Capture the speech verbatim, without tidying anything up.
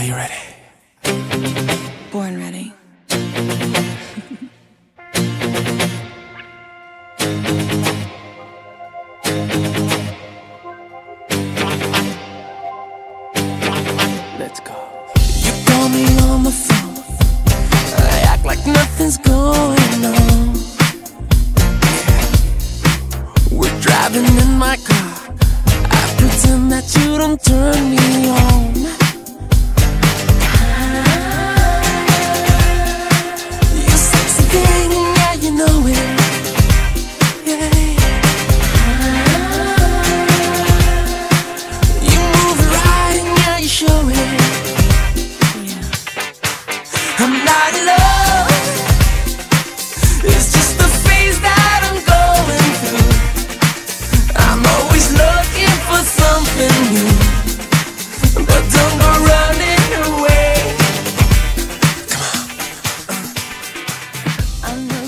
Are you ready? Born ready. Let's go. You call me on the phone, I act like nothing's going on. We're driving in my car, I pretend that you don't turn me on. I'm not in love, it's just the phase that I'm going through. I'm always looking for something new, but don't go running away. Come on. I know.